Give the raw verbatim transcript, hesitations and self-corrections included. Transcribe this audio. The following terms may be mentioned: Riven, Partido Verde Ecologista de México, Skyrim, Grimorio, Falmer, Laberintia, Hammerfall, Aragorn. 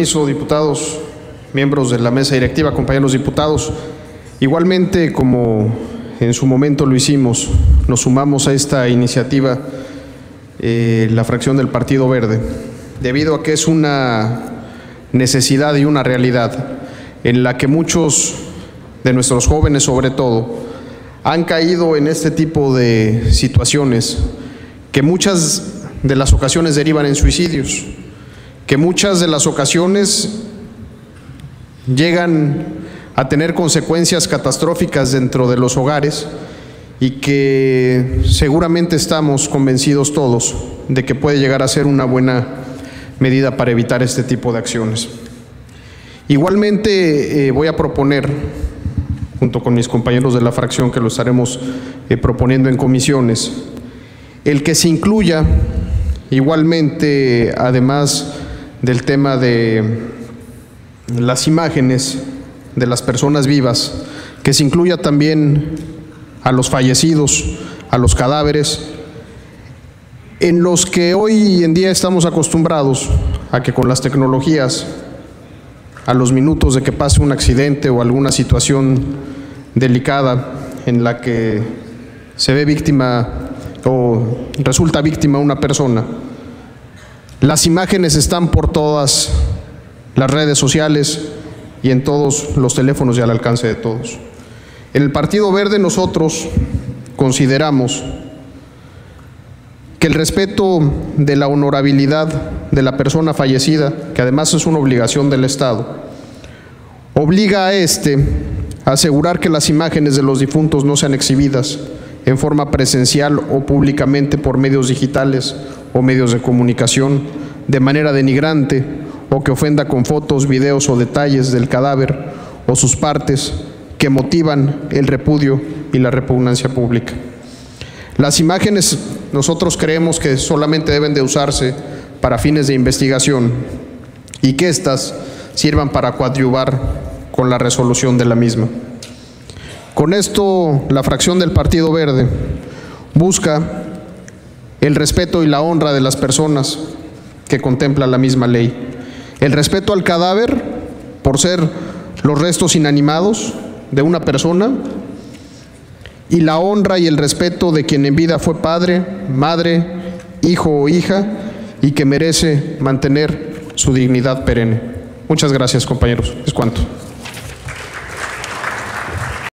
Diputados, miembros de la mesa directiva, compañeros diputados, igualmente como en su momento lo hicimos, nos sumamos a esta iniciativa eh, la fracción del Partido Verde, debido a que es una necesidad y una realidad en la que muchos de nuestros jóvenes, sobre todo, han caído en este tipo de situaciones que muchas de las ocasiones derivan en suicidios, que muchas de las ocasiones llegan a tener consecuencias catastróficas dentro de los hogares y que seguramente estamos convencidos todos de que puede llegar a ser una buena medida para evitar este tipo de acciones. Igualmente eh, voy a proponer, junto con mis compañeros de la fracción que lo estaremos eh, proponiendo en comisiones, el que se incluya igualmente, además del tema de las imágenes de las personas vivas, que se incluya también a los fallecidos, a los cadáveres, en los que hoy en día estamos acostumbrados a que con las tecnologías, a los minutos de que pase un accidente o alguna situación delicada en la que se ve víctima o resulta víctima una persona, las imágenes están por todas las redes sociales y en todos los teléfonos y al alcance de todos. En el Partido Verde nosotros consideramos que el respeto de la honorabilidad de la persona fallecida, que además es una obligación del Estado, obliga a este a asegurar que las imágenes de los difuntos no sean exhibidas en forma presencial o públicamente por medios digitales o medios de comunicación, de manera denigrante o que ofenda con fotos, videos o detalles del cadáver o sus partes que motivan el repudio y la repugnancia pública. Las imágenes nosotros creemos que solamente deben de usarse para fines de investigación y que éstas sirvan para coadyuvar con la resolución de la misma. Con esto, la fracción del Partido Verde busca el respeto y la honra de las personas que contempla la misma ley. El respeto al cadáver, por ser los restos inanimados de una persona, y la honra y el respeto de quien en vida fue padre, madre, hijo o hija, y que merece mantener su dignidad perenne. Muchas gracias, compañeros. Es cuanto.